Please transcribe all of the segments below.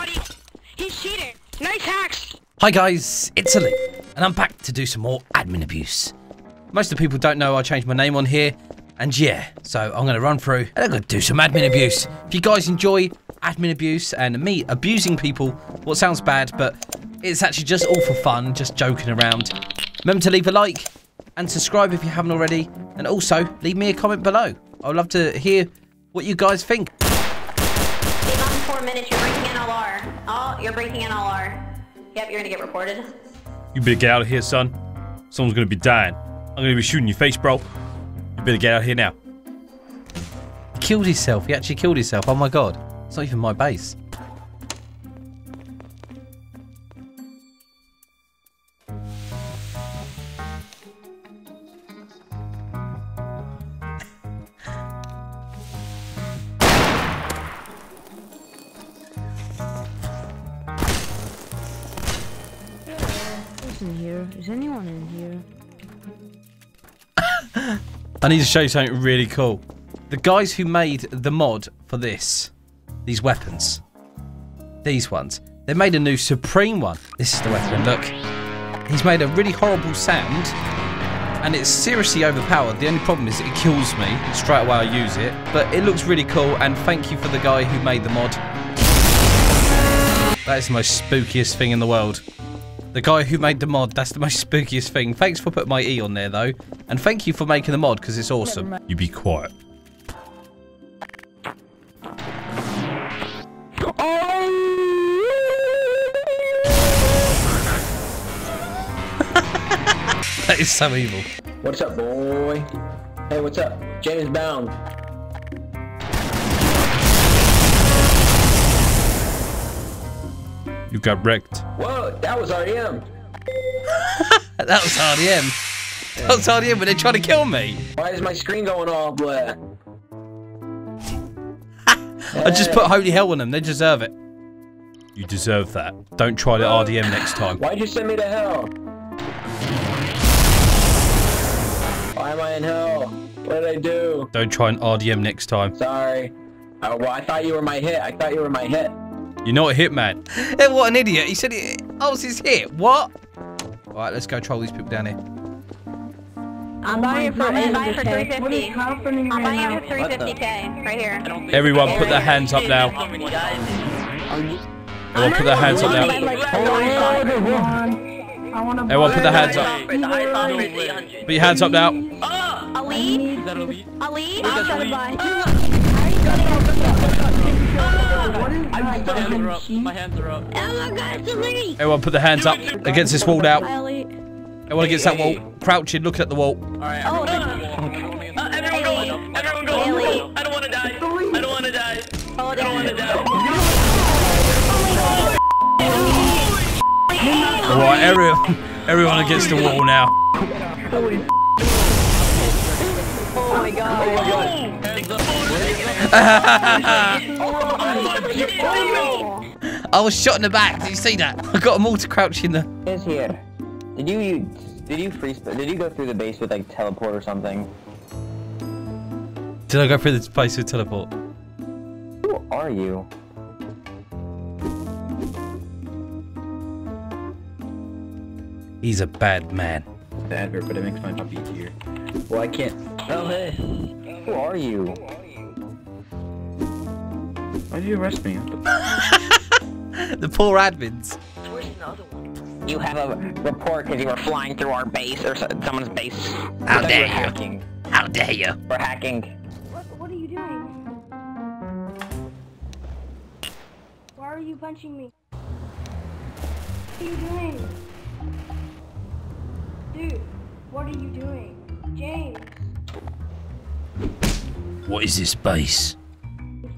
buddy. He's cheating. Nice hacks. Hi guys, it's Ali, and I'm back to do some more admin abuse. Most of the people don't know I changed my name on here, and yeah, so I'm going to run through and I'm going to do some admin abuse. If you guys enjoy admin abuse and me abusing people, well, it sounds bad, but it's actually just all for fun, just joking around. Remember to leave a like and subscribe if you haven't already, and also leave me a comment below. I'd love to hear what you guys think. Leave on 4 minutes, you're breaking NLR. Oh, you're breaking NLR. Yep, you're going to get reported. You better get out of here, son. Someone's going to be dying. I'm going to be shooting your face, bro. You better get out of here now. He killed himself. He actually killed himself. Oh my god. It's not even my base. In here? Is anyone in here? I need to show you something really cool. The guys who made the mod for this, these weapons, these ones, they made a new Supreme one. This is the weapon, look. He's made a really horrible sound, and it's seriously overpowered. The only problem is it kills me straight away I use it, but it looks really cool, and thank you for the guy who made the mod. That is the most spookiest thing in the world. The guy who made the mod, that's the most spookiest thing. Thanks for putting my E on there, though. And thank you for making the mod, because it's awesome. You be quiet. That is so evil. What's up, boy? Hey, what's up? James Bound. You got wrecked. Whoa, that was RDM. That was RDM. That was RDM, but they're trying to kill me. Why is my screen going all black? I just put holy hell on them. They deserve it. You deserve that. Don't try the RDM next time. Why'd you send me to hell? Why am I in hell? What did I do? Don't try an RDM next time. Sorry. Oh, well, I thought you were my hit. I thought you were my hit. You're not a hitman. Hey, what an idiot. He said, I was his hit. What? All right, let's go troll these people down here. I'm buying for 350. What is happening? I'm buying for 350K right here. Everyone put their hands up now. Everyone put their hands up now. Everyone put their hands up. Put your hands up now. Ali? Ali? My hands are up. Oh my god, it's a lady. Everyone put their hands up against this wall now. Everyone against that wall. Crouching, looking at the wall. Alright, everyone go. I don't want to die. I don't want to die. I don't want to die. Alright, everyone against the wall now. Oh my god. I was shot in the back. Did you see that? I got them all to crouch in the. Is here? Did you freeze? Did you go through the base with like teleport or something? Did I go through the base with teleport? Who are you? He's a bad man. Bad, but it makes my job easier. Well, I can't. Oh hey. Who are you? Why did you arrest me? The poor admins. Where's another one? You have a report because you were flying through our base or someone's base. How dare you? Hacking. How dare you? We're hacking. What are you doing? Why are you punching me? What are you doing? Dude, what are you doing? James. What is this base?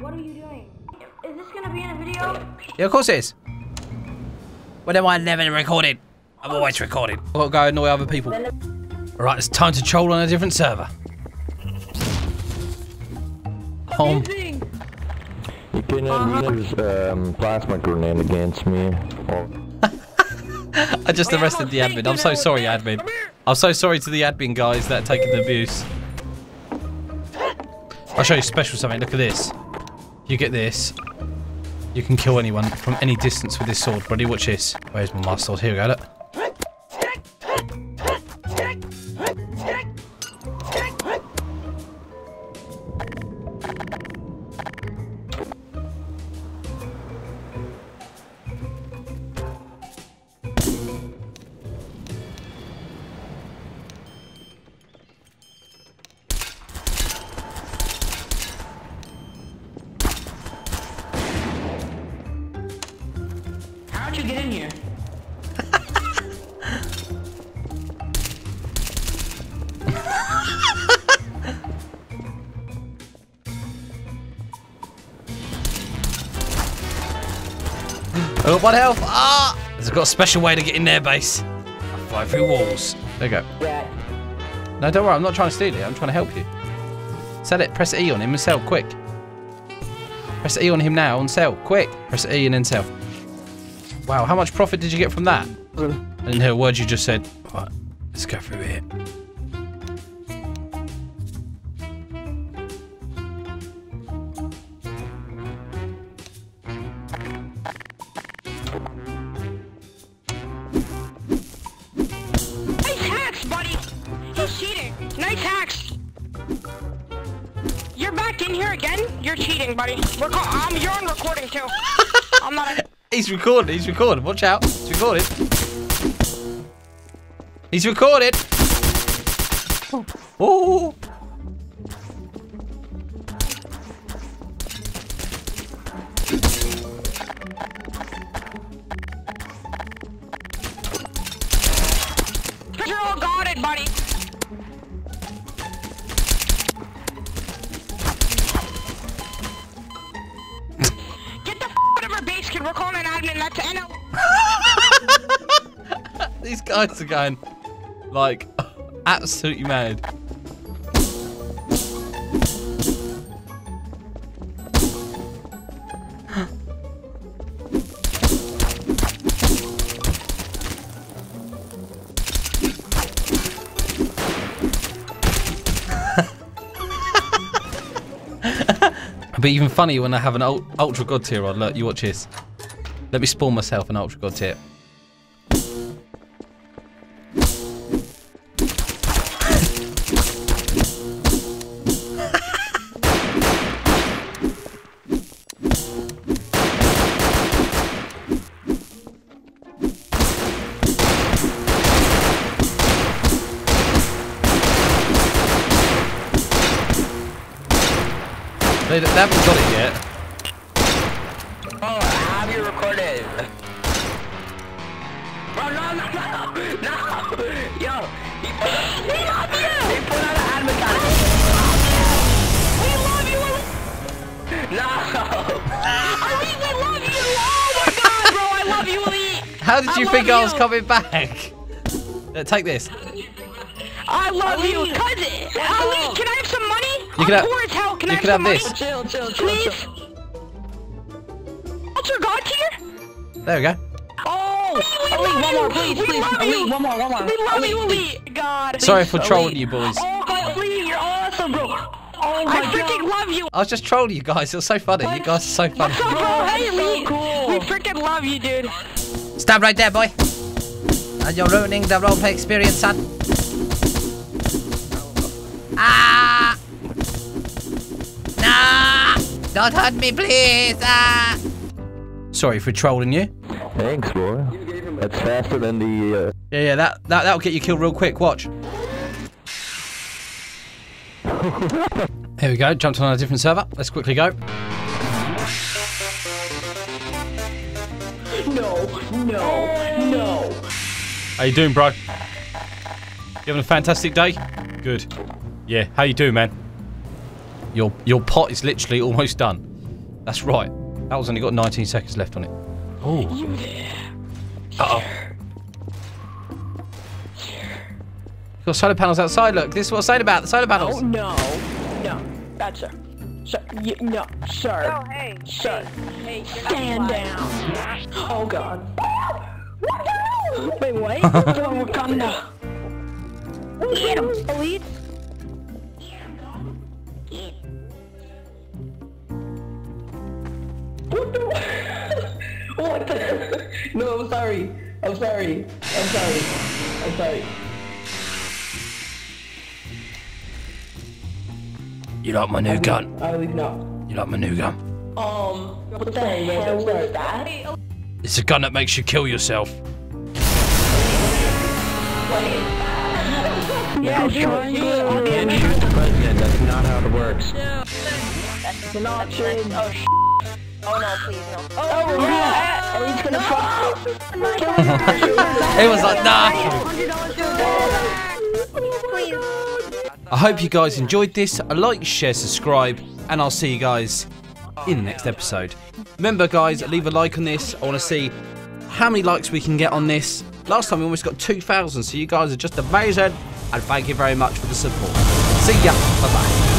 What are you doing? Is this gonna be in a video? Yeah, of course it is. When am I never recorded? I'm always recorded. I've got to go annoy other people. Alright, it's time to troll on a different server. Home. You can use plasma grenade against me. I just arrested the admin. I'm so sorry, admin. I'm so sorry to the admin guys that are taking the abuse. I'll show you special something. Look at this. You get this. You can kill anyone from any distance with this sword, buddy. Watch this. Where's my master sword? Here we go. Look. How'd you get in here? I got one health. Ah! There's got a special way to get in their base. I fly through walls. There you go. No, don't worry. I'm not trying to steal it. I'm trying to help you. Sell it. Press E on him and sell. Quick. Press E on him now and sell. Quick. Press E and then sell. Wow, how much profit did you get from that? I didn't hear a word you just said. Right, let's go through here. Nice hacks, buddy! He's cheating! Nice hacks! You're back in here again? You're cheating, buddy. You're on recording, too. I'm not... He's recorded, he's recorded. Watch out. He's recorded. He's recorded. Oh. You're all guarded, buddy. We're calling an admin, let's end up. These guys are going, like, absolutely mad. It'd be even funny when I have an ultra god tier on. Look, you watch this. Let me spawn myself an ultra god tip. They haven't got it yet. Recorded. Bro, no. Yo, he love you. He put out an admin card. We love you. No. Elite, we love you. Oh my god, bro, I love you, Elite. How did you think I was coming back? Take this. I love Elite. You, cousin. Elite, can I have some money? I'm poor as hell. Can I have some money? This. Chill, please. Chill. God tier? There we go. Oh, Elite, one more, please. Elite, one more. We love you, Elite. God. Sorry for trolling you, boys. Oh, God, Elite, you're awesome, bro. Oh, my God. I freaking love you. I was just trolling you guys. It was so funny. You guys are so funny. What's up, bro? Hey, Elite. We freaking love you, dude. Stab right there, boy. And you're ruining the roleplay experience, son. Ah! Nah! Don't hurt me, please! Ah! Sorry for trolling you. Thanks, boy. That's faster than the... Yeah, that'll get you killed real quick. Watch. Here we go. Jumped on a different server. Let's quickly go. No. How you doing, bro? You having a fantastic day? Good. Yeah, how you doing, man? Your pot is literally almost done. That's right. That was only got 19 seconds left on it. Oh. Uh-oh. You've got solar panels outside, look. This is what I was saying about the solar panels. Oh, no. That's it. Sir. Oh, hey. Sir. Hey, stand down. Oh, God. Wait, what? Wakanda. Get him, Elite. What the? No, I'm sorry. I'm sorry. I'm sorry. I'm sorry. You like my new gun? I would not. You like my new gun? What the hell was that? It's a gun that makes you kill yourself. Yeah, you can't shoot the president. That's not how it works. That's an option. Oh, sh**. Oh no, please no. Oh, yeah. And he's gonna fuck. It was like, nah. I hope you guys enjoyed this. Like, share, subscribe, and I'll see you guys in the next episode. Remember, guys, leave a like on this. I want to see how many likes we can get on this. Last time we almost got 2,000, so you guys are just amazing. And thank you very much for the support. See ya. Bye-bye.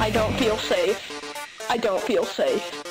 I don't feel safe. I don't feel safe.